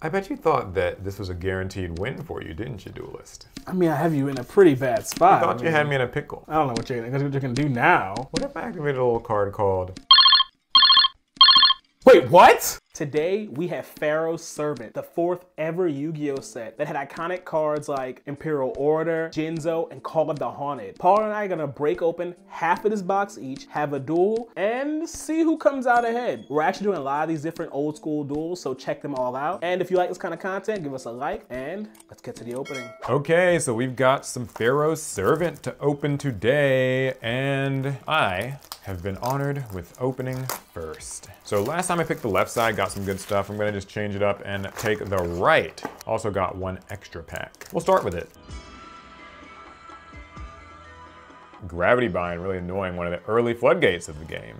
I bet you thought that this was a guaranteed win for you, didn't you, Duelist? I mean, I have you in a pretty bad spot. I thought you had me in a pickle. I don't know what you're gonna do now. What if I activated a little card called... Wait, what? Today, we have Pharaoh's Servant, the fourth ever Yu-Gi-Oh set that had iconic cards like Imperial Order, Jinzo, and Call of the Haunted. Paul and I are gonna break open half of this box each, have a duel, and see who comes out ahead. We're actually doing a lot of these different old school duels, so check them all out. And if you like this kind of content, give us a like, and let's get to the opening. Okay, so we've got some Pharaoh's Servant to open today, and I have been honored with opening first. So last time I picked the left side, got some good stuff. I'm gonna just change it up and take the right. Also got one extra pack. We'll start with it. Gravity Bind, really annoying, one of the early floodgates of the game.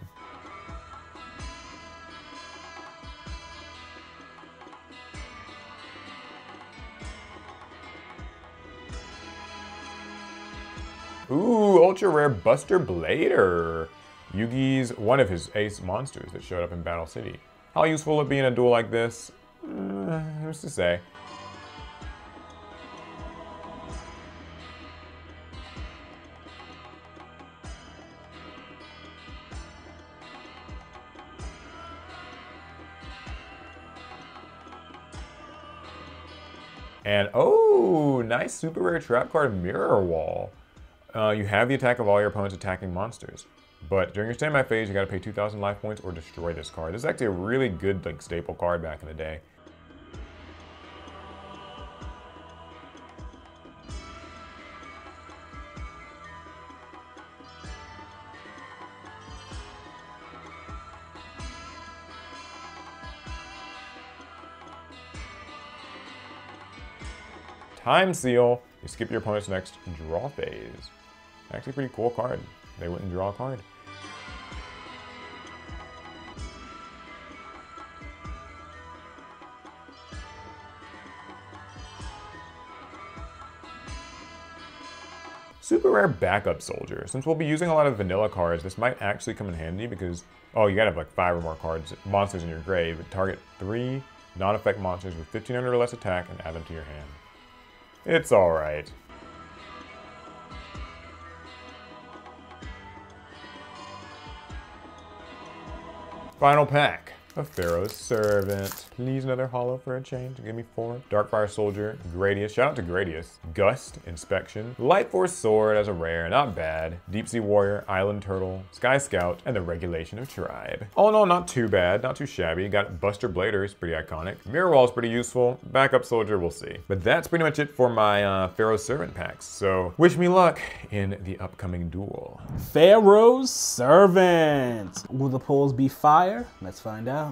Ooh, ultra rare Buster Blader. Yugi's one of his ace monsters that showed up in Battle City. How useful will it be in a duel like this? Who's to say? And oh, nice super rare trap card, Mirror Wall. You have the attack of all your opponent's attacking monsters. But during your standby phase, you gotta pay 2,000 life points or destroy this card. This is actually a really good like staple card back in the day. Time Seal, you skip your opponent's next draw phase. Actually a pretty cool card. They wouldn't draw a card. Super rare Backup Soldier. Since we'll be using a lot of vanilla cards, this might actually come in handy because, oh, you gotta have like 5 or more cards, monsters in your grave, but target 3 non-effect monsters with 1,500 or less attack and add them to your hand. It's all right. Final pack of Pharaoh's Servant. Please, another hollow for a change. Give me 4. Darkfire Soldier, Gradius. Shout out to Gradius. Gust, Inspection. Light Force Sword as a rare, not bad. Deep Sea Warrior, Island Turtle, Sky Scout, and the Regulation of Tribe. All in all, not too bad, not too shabby. Got Buster Blader, is pretty iconic. Mirror Wall is pretty useful. Backup Soldier, we'll see. But that's pretty much it for my Pharaoh's Servant packs. So wish me luck in the upcoming duel. Pharaoh's Servant. Will the pulls be fire? Let's find out.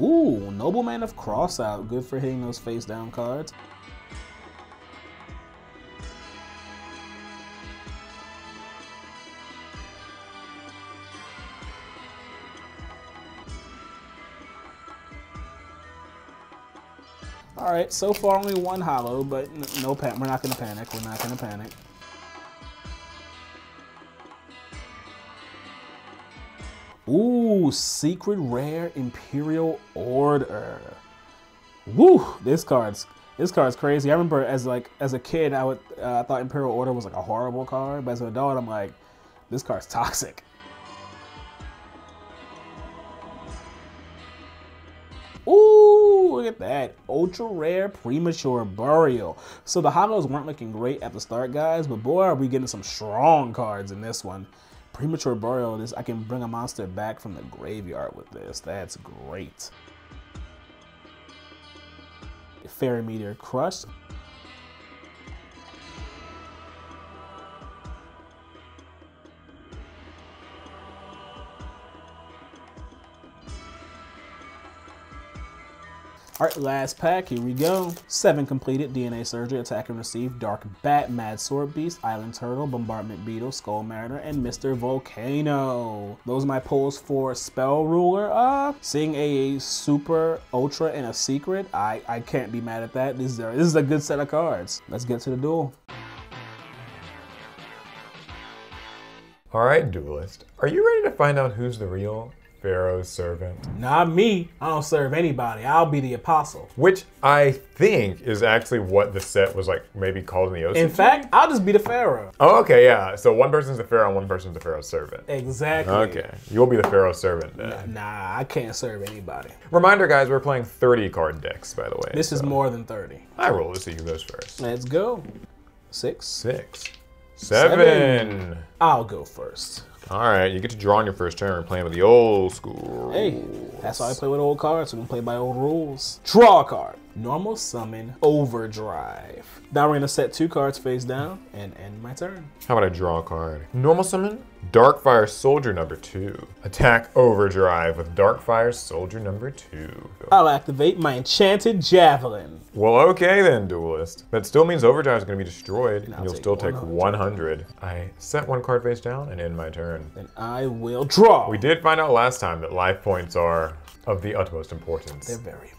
Ooh, Nobleman of Crossout. Good for hitting those face down cards. All right, so far only one hollow, but no panic. We're not gonna panic. We're not gonna panic. Ooh, secret rare Imperial Order. Woo, this card's crazy. I remember as a kid, I thought Imperial Order was like a horrible card, but as an adult, I'm like, this card's toxic. Look at that, ultra rare Premature Burial. So the hollows weren't looking great at the start, guys, but boy, are we getting some strong cards in this one. Premature Burial, this, I can bring a monster back from the graveyard with this. That's great. Fairy Meteor Crush. All right, last pack, here we go. 7 completed, DNA Surgery, Attack and Receive, Dark Bat, Mad Sword Beast, Island Turtle, Bombardment Beetle, Skull Mariner, and Mr. Volcano. Those are my pulls for Spell Ruler. Seeing a super, ultra, and a secret, I can't be mad at that. This is a good set of cards. Let's get to the duel. Alright, Duelist, are you ready to find out who's the real Pharaoh's servant? Not me. I don't serve anybody. I'll be the apostle. Which I think is actually what the set was like maybe called in the OCG. In fact, I'll just be the Pharaoh. Oh, okay, yeah. So one person's the Pharaoh and one person's the Pharaoh's servant. Exactly. Okay. You'll be the Pharaoh's servant then. Nah, I can't serve anybody. Reminder, guys, we're playing 30 card decks, by the way. This is more than 30. I roll to see who goes first. Let's go. Six. Seven. I'll go first. All right, you get to draw on your first turn. We're playing with the old school rules. Hey, that's why I play with old cards. We can play by old rules. Draw a card. Normal summon Overdrive. Now we're gonna set two cards face down and end my turn. How about I draw a card? Normal summon Darkfire Soldier #2. Attack Overdrive with Darkfire Soldier #2. I'll activate my Enchanted Javelin. Well, okay then, Duelist. That still means Overdrive is gonna be destroyed and you'll still take 100. I set one card face down and end my turn. Then I will draw. We did find out last time that life points are of the utmost importance. They're very important.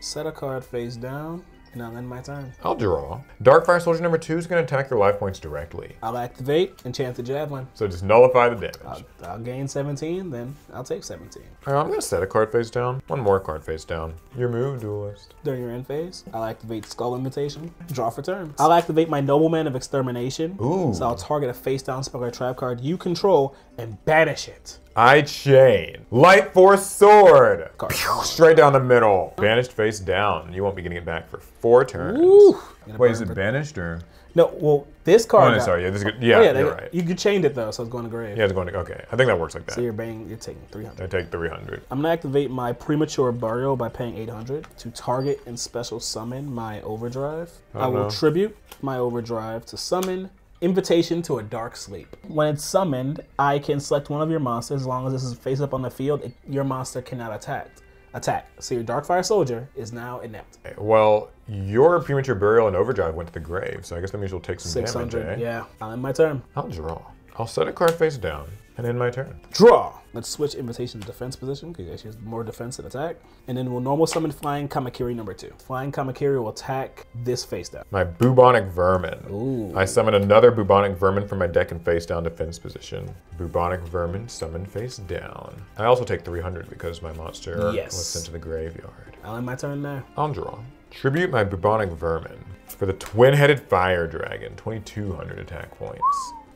Set a card face down, and I'll end my turn. I'll draw. Darkfire Soldier #2 is going to attack your life points directly. I'll activate Enchanted Javelin. So just nullify the damage. I'll gain 17, then I'll take 17. All right, I'm going to set a card face down. One more card face down. Your move, Duelist. During your end phase, I'll activate Skull Invitation. Draw for turn. I'll activate my Nobleman of Extermination. Ooh. So I'll target a face down spell or trap card you control and banish it. I chain. Light Force Sword. Pew, straight down the middle. Banished face down. You won't be getting it back for 4 turns. Ooh. Wait, is it banished or? No, well, this card. Oh, no, sorry. Yeah, this is good. Yeah, oh, yeah you're right. You chained it though, so it's going to grave. Yeah, it's going to. Okay, I think that works like that. So you're taking 300. I take 300. I'm gonna activate my Premature Burial by paying 800 to target and special summon my Overdrive. I will tribute my Overdrive to summon Invitation to a Dark Sleep. When it's summoned, I can select one of your monsters. As long as this is face up on the field, your monster cannot attack. So your Darkfire Soldier is now inept. Okay, well, your Premature Burial and Overdrive went to the grave, so I guess that means you'll take some 600, damage, eh? Yeah. I'll end my turn. I'll draw. I'll set a card face down and end my turn. Draw. Let's switch Invitation to defense position because she has more defense than attack. And then we'll normal summon Flying Kamakiri #2. Flying Kamakiri will attack this face down. My Bubonic Vermin. Ooh. I summon another Bubonic Vermin from my deck in face down defense position. Bubonic Vermin summoned face down. I also take 300 because my monster was sent to the graveyard. I'll end my turn now. I'll draw. Tribute my Bubonic Vermin for the Twin-Headed Fire Dragon. 2200 attack points.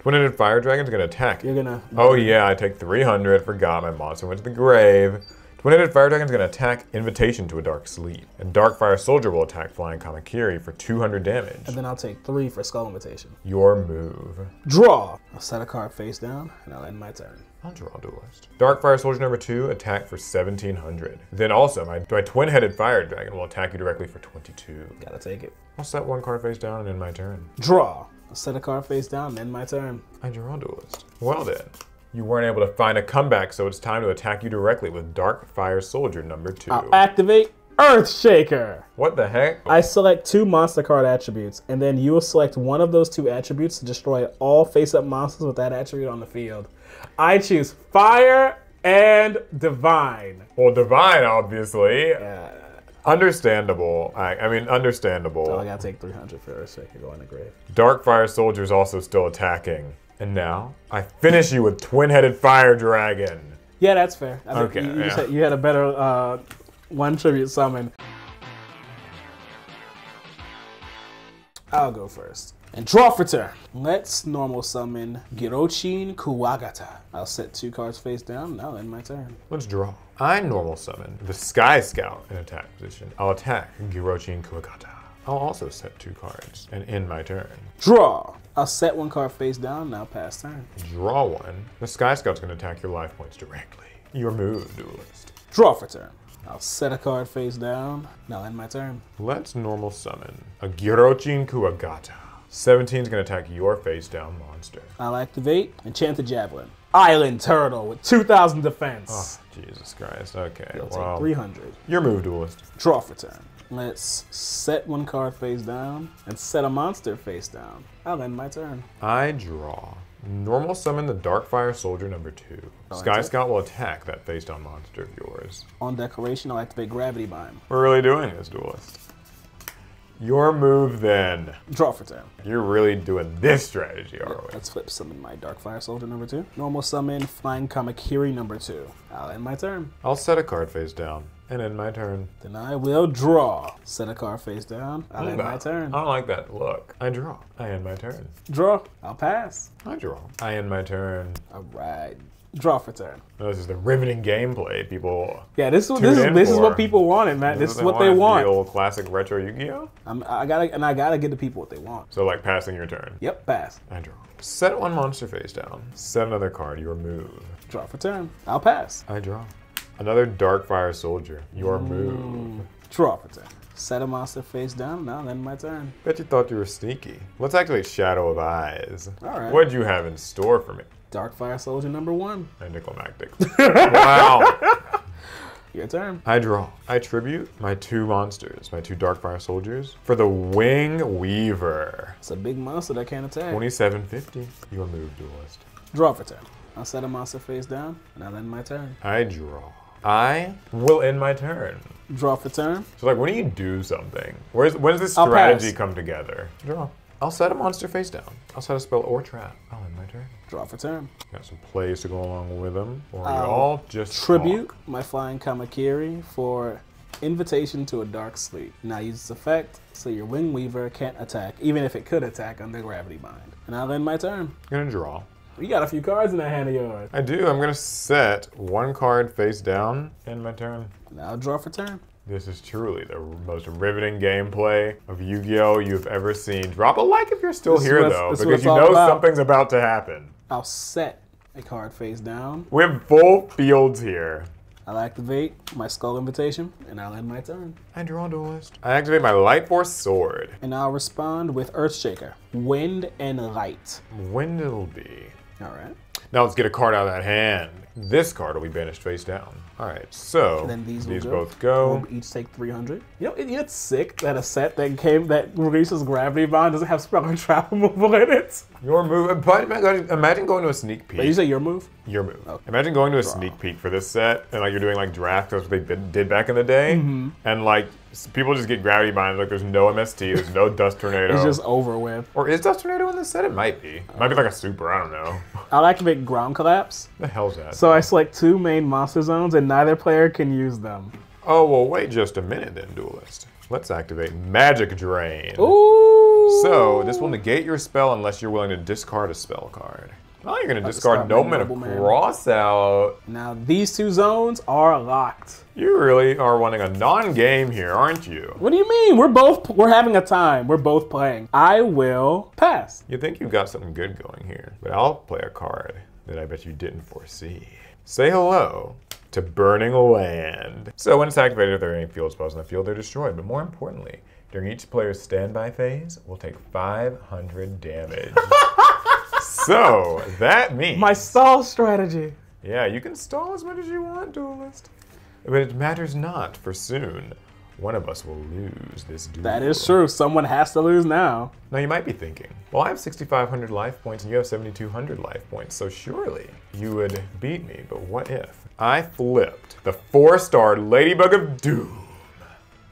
Twin-Headed Fire Dragon's gonna attack. You're gonna. Oh yeah, I take 300. Forgot my monster went to the grave. Twin-Headed Fire Dragon's gonna attack Invitation to a Dark Sleep. And Darkfire Soldier will attack Flying Kamakiri for 200 damage. And then I'll take 3 for Skull Invitation. Your move. Draw. I'll set a card face down and I'll end my turn. I'll draw, Duelist. Darkfire Soldier #2, attack for 1700. Then also, my Twin-Headed Fire Dragon will attack you directly for 22. Gotta take it. I'll set one card face down and end my turn. Draw. I'll set a card face down and end my turn. I draw, Duelist. Well then, you weren't able to find a comeback, so it's time to attack you directly with Darkfire Soldier #2. I'll activate Earthshaker. What the heck? I select 2 monster card attributes, and then you will select one of those 2 attributes to destroy all face-up monsters with that attribute on the field. I choose Fire and Divine. Well, Divine, obviously. Yeah. Understandable. I mean, understandable. So I gotta take 300 for Earthshaker going to grave. Darkfire Soldier is also still attacking. And now, I finish you with Twin-Headed Fire Dragon. Yeah, that's fair. You had a better one tribute summon. I'll go first. And draw for turn. Let's normal summon Girochin Kuwagata. I'll set 2 cards face down and I'll end my turn. Let's draw. I normal summon the Sky Scout in attack position. I'll attack Girochin Kuwagata. I'll also set 2 cards and end my turn. Draw. I'll set 1 card face down and I'll pass turn. Draw 1. The Sky Scout's gonna attack your life points directly. Your move, Duelist. Draw for turn. I'll set a card face down and I'll end my turn. Let's normal summon a Girochin Kuwagata. 17's gonna attack your face down monster. I'll activate Enchanted Javelin. Island Turtle with 2000 defense. Oh, Jesus Christ, okay. You'll take 300. Your move, Duelist. Draw for turn. Let's set 1 card face down and set a monster face down. I'll end my turn. I draw. Normal summon the Darkfire Soldier #2. Sky Scout will attack that face down monster of yours. On declaration, I'll activate Gravity Bind. We're really doing this, Duelist. Your move then. Draw for 10. You're really doing this strategy, are we? Let's flip summon my Darkfire Soldier #2. Normal summon Flying Kamakiri #2. I'll end my turn. I'll set a card face down and end my turn. Then I will draw. Set a card face down. I'll end my turn. I don't like that look. I draw. I end my turn. Draw. I'll pass. I draw. I end my turn. All right. Draw for turn. No, this is the riveting gameplay people. Yeah, this is what people wanted, man. This is what they want. The old classic retro Yu-Gi-Oh. I gotta give the people what they want. So like passing your turn. Yep, pass. I draw. Set one monster face down. Set another card. Your move. Draw for turn. I'll pass. I draw. Another Darkfire Soldier. Your move. Draw for turn. Set a monster face down, now then my turn. Bet you thought you were sneaky. Let's activate Shadow of Eyes. All right. What'd you have in store for me? Darkfire Soldier #1. Anticlimactic. Wow. Your turn. I draw. I tribute my two monsters, my two Darkfire Soldiers, for the Wing Weaver. It's a big monster that can't attack. 2750. Your move, Duelist. Draw for turn. I'll set a monster face down, and I'll end my turn. I draw. I will end my turn. Draw for turn. So like, when do you do something? When does this strategy come together? Draw. I'll set a monster face down. I'll set a spell or trap. I'll end my turn. Draw for turn. Got some plays to go along with them. Or y'all just tribute talk. My Flying Kamakiri for Invitation to a Dark Sleep. Now use this effect so your Wing Weaver can't attack, even if it could attack under Gravity Bind. And I'll end my turn. I'm gonna draw. You got a few cards in that hand of yours. I do. I'm going to set one card face down, end my turn. Now draw for turn. This is truly the most riveting gameplay of Yu-Gi-Oh! You've ever seen. Drop a like if you're still here, though, because you know something's about to happen. I'll set a card face down. We have full fields here. I'll activate my Skull Invitation, and I'll end my turn. I draw, Duelist. I activate my Light Force Sword. And I'll respond with Earthshaker, Wind and Light. Wind it'll be. All right. Now let's get a card out of that hand. This card will be banished face down. All right, so then these both go. We'll each take 300. You know, it's sick that a set that releases Gravity Bind doesn't have Spell and Trap removal in it. Your move, but imagine going to a sneak peek. Did you say your move? Your move. Okay. Imagine going to a sneak peek for this set, and like you're doing like draft, that's what they did back in the day, and like people just get Gravity Bind. Like there's no MST, there's no Dust Tornado. It's just over with. Or is Dust Tornado in this set? It might be. It might be like a super. I don't know. I'll activate Ground Collapse. The hell's that? So I select two main monster zones, and neither player can use them. Oh, well, wait just a minute then, Duelist. Let's activate Magic Drain. Ooh! So this will negate your spell unless you're willing to discard a spell card. Now you're going to discard Gnome and a Cross Out. Now these two zones are locked. You really are running a non-game here, aren't you? What do you mean? We're having a time. We're both playing. I will pass. You think you've got something good going here, but I'll play a card that I bet you didn't foresee. Say hello to Burning Land. So when it's activated, if there are any field spells in the field, they're destroyed. But more importantly, during each player's standby phase, we'll take 500 damage. So that means... My stall strategy. Yeah, you can stall as much as you want, Duelist. But it matters not, for soon one of us will lose this duel. That is true. Someone has to lose now. Now you might be thinking, well, I have 6,500 life points and you have 7,200 life points, so surely you would beat me. But what if I flipped the 4-star Ladybug of Doom?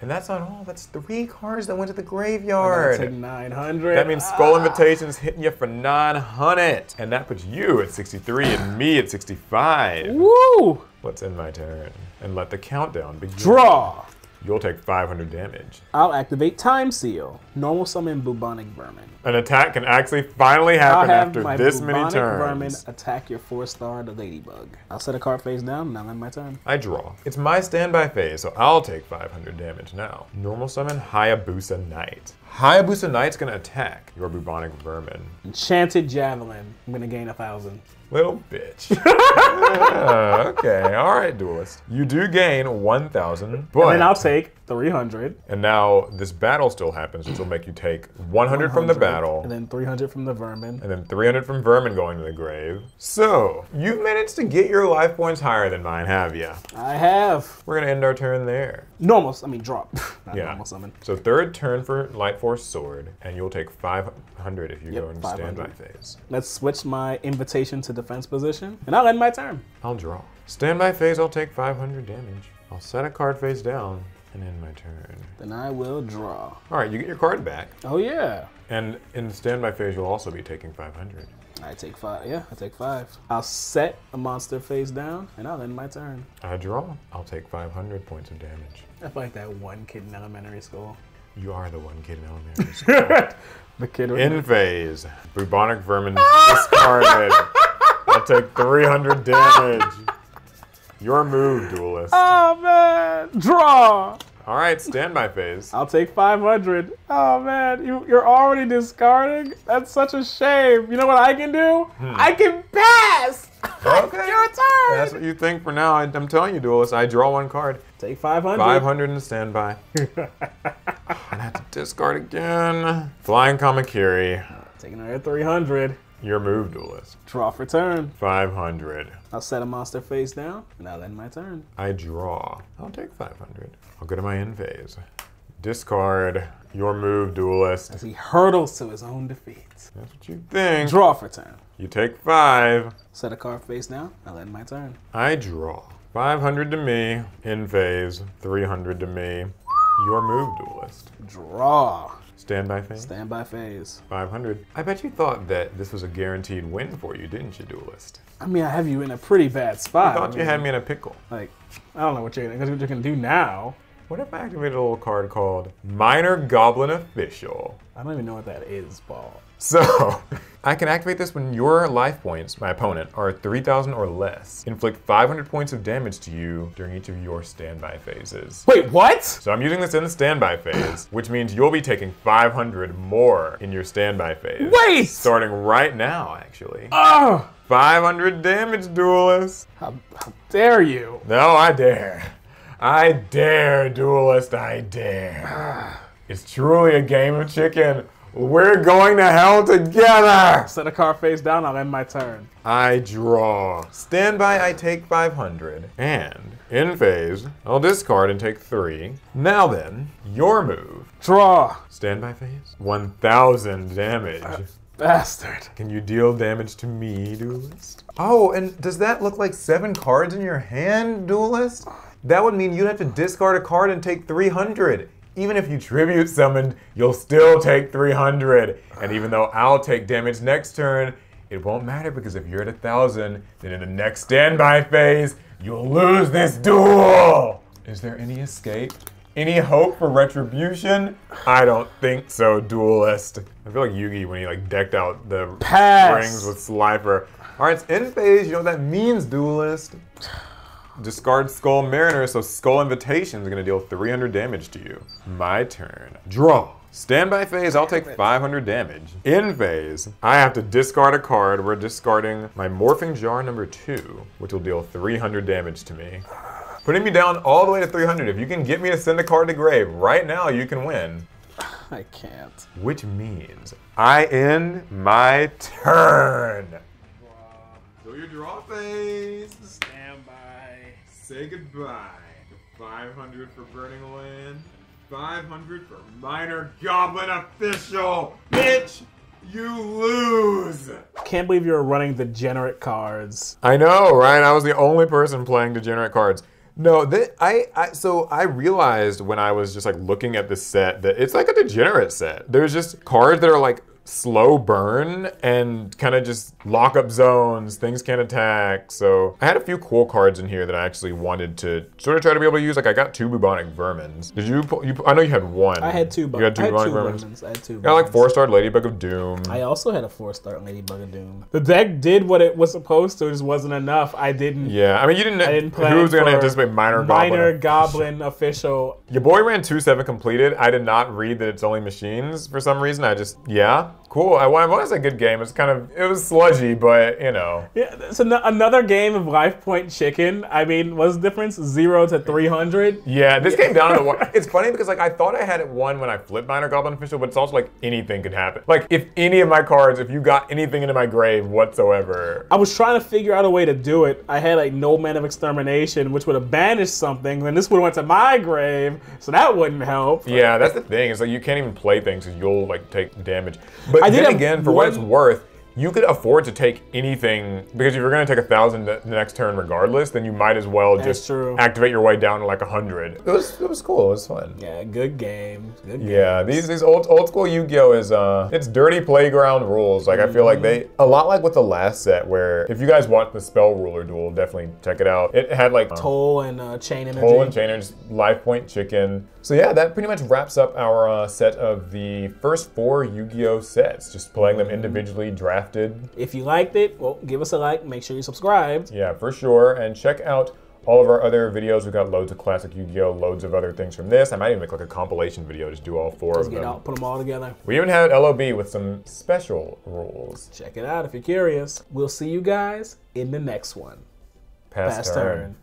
And that's not all. That's 3 cards that went to the graveyard. I gotta take 900. That means Skull Invitation's hitting you for 900. And that puts you at 63 and me at 65. Woo! Let's end my turn and let the countdown begin. Draw! You'll take 500 damage. I'll activate Time Seal. Normal summon Bubonic Vermin. An attack can actually finally happen after this many turns. Bubonic Vermin attack your 4-star Ladybug. I'll set a card face down, and I'll end my turn. I draw. It's my standby phase, so I'll take 500 damage now. Normal summon Hayabusa Knight. Hayabusa Knight's gonna attack your Bubonic Vermin. Enchanted Javelin. I'm gonna gain 1,000. Little bitch. Yeah, okay, all right, Duelist. You do gain 1,000, but... And then I'll take 300. And now this battle still happens, which will make you take 100 from the battle. And then 300 from the Vermin. And then 300 from Vermin going to the grave. So, you've managed to get your life points higher than mine, have you? I have. We're gonna end our turn there. Normal, I mean, drop. Yeah. Normal summon. So third turn for Light Force Sword, and you'll take 500 if you go into standby phase. Let's switch my Invitation to defense position, and I'll end my turn. I'll draw. Standby phase, I'll take 500 damage. I'll set a card face down, And end my turn. Then I will draw. All right, you get your card back. Oh, yeah. And in standby phase, you'll also be taking 500. I take 5. Yeah, I take 5. I'll set a monster face down, and I'll end my turn. I draw. I'll take 500 points of damage. I feel like that one kid in elementary school. You are the one kid in elementary school. The kid in the phase. Bubonic Vermin discarded. I take 300 damage. Your move, duelist. Oh, man. Draw. All right, standby phase. I'll take 500. Oh, man, you're already discarding? That's such a shame. You know what I can do? I can pass. Okay. It's your turn. That's what you think for now. I'm telling you, duelist, I draw one card. Take 500. 500 in standby. And I have to discard again. Flying Kamakiri. Taking another 300. Your move, duelist. Draw for turn. 500. I'll set a monster face down, and I'll end my turn. I draw. I'll take 500. I'll go to my end phase. Discard. Your move, duelist. As he hurdles to his own defeat. That's what you think. Draw for turn. You take 5. Set a card face down, I'll end my turn. I draw. 500 to me. End phase. 300 to me. Your move, duelist. Draw. Standby phase? Standby phase. 500. I bet you thought that this was a guaranteed win for you, didn't you, duelist? I mean, I have you in a pretty bad spot. You thought you had me in a pickle. Like, I don't know what you're gonna do now. What if I activated a little card called Minor Goblin Official? I don't even know what that is, Paul. So, I can activate this when your life points, my opponent, are 3,000 or less. Inflict 500 points of damage to you during each of your standby phases. Wait, what? So I'm using this in the standby phase, which means you'll be taking 500 more in your standby phase. Wait! Starting right now, actually. Oh! 500 damage, duelist. How dare you? No, I dare. I dare, duelist, I dare. It's truly a game of chicken. We're going to hell together! Set a card face down, I'll end my turn. I draw. Standby, I take 500. And in phase, I'll discard and take 3. Now then, your move. Draw. Standby phase, 1,000 damage. Bastard. Can you deal damage to me, duelist? Oh, and does that look like 7 cards in your hand, duelist? That would mean you'd have to discard a card and take 300. Even if you tribute summoned, you'll still take 300. And even though I'll take damage next turn, it won't matter because if you're at 1,000, then in the next standby phase, you'll lose this duel. Is there any escape? Any hope for retribution? I don't think so, duelist. I feel like Yugi when he like decked out the rings with Slifer. All right, it's end phase. You know what that means, duelist. Discard Skull Mariner, so Skull Invitation is gonna deal 300 damage to you. My turn. Draw. Standby phase, I'll take 500 damage. In phase, I have to discard a card. We're discarding my Morphing Jar number 2, which will deal 300 damage to me. Putting me down all the way to 300. If you can get me to send a card to grave right now, you can win. I can't. Which means I end my turn. Go your draw phase. Standby. Say goodbye to 500 for Burning Land, 500 for Minor Goblin Official. Bitch, you lose. Can't believe you're running degenerate cards. I know, right? I was the only person playing degenerate cards. No, so I realized when I was just like looking at this set that it's like a degenerate set. There's just cards that are like slow burn and kind of just lock up zones, things can't attack. So I had a few cool cards in here that I actually wanted to sort of try to be able to use. Like I got 2 Bubonic Vermins. Did you I know you had one. I had 2. You had 2 Bubonic Vermins. I had 2. Got like Four-Star Ladybug of Doom. I also had a Four-Star Ladybug of Doom. The deck did what it was supposed to, it just wasn't enough. I didn't. Yeah, I mean you didn't. I didn't play. Who was gonna anticipate Minor Goblin Official? Your boy ran 2/7 completed. I did not read that it's only machines for some reason. I just yeah. Cool. It was a good game. It's kind of, it was sludgy, but you know. Yeah. So another game of life point chicken. I mean, what's the difference? 0 to 300. Yeah. This came down to the one. It's funny because like I thought I had it won when I flipped Minor Goblin Official, but it's also like anything could happen. Like if any of my cards, if you got anything into my grave whatsoever. I was trying to figure out a way to do it. I had like No Man of Extermination, which would have banished something. Then this would have went to my grave, so that wouldn't help. Yeah. That's the thing. It's like you can't even play things because you'll like take damage. But then again, for what it's worth, you could afford to take anything, because if you're gonna take 1,000 the next turn regardless, then you might as well activate your way down to like 100. It was cool, it was fun. Yeah, good game. Yeah, these old school Yu-Gi-Oh is, it's dirty playground rules. Like I feel like they, a lot like with the last set where, if you guys watch the Spell Ruler duel, definitely check it out. It had like Toll and Chain Energy. Toll and Chain Energy, Life Point Chicken. So yeah, that pretty much wraps up our set of the first 4 Yu-Gi-Oh sets, just playing them individually, drafted. If you liked it, well, give us a like, make sure you subscribed. Yeah, for sure, and check out all of our other videos. We've got loads of classic Yu-Gi-Oh, loads of other things from this. I might even make like a compilation video, just do all 4 of them. Put them all together. We even had LOB with some special rules. Check it out if you're curious. We'll see you guys in the next one. Past turn.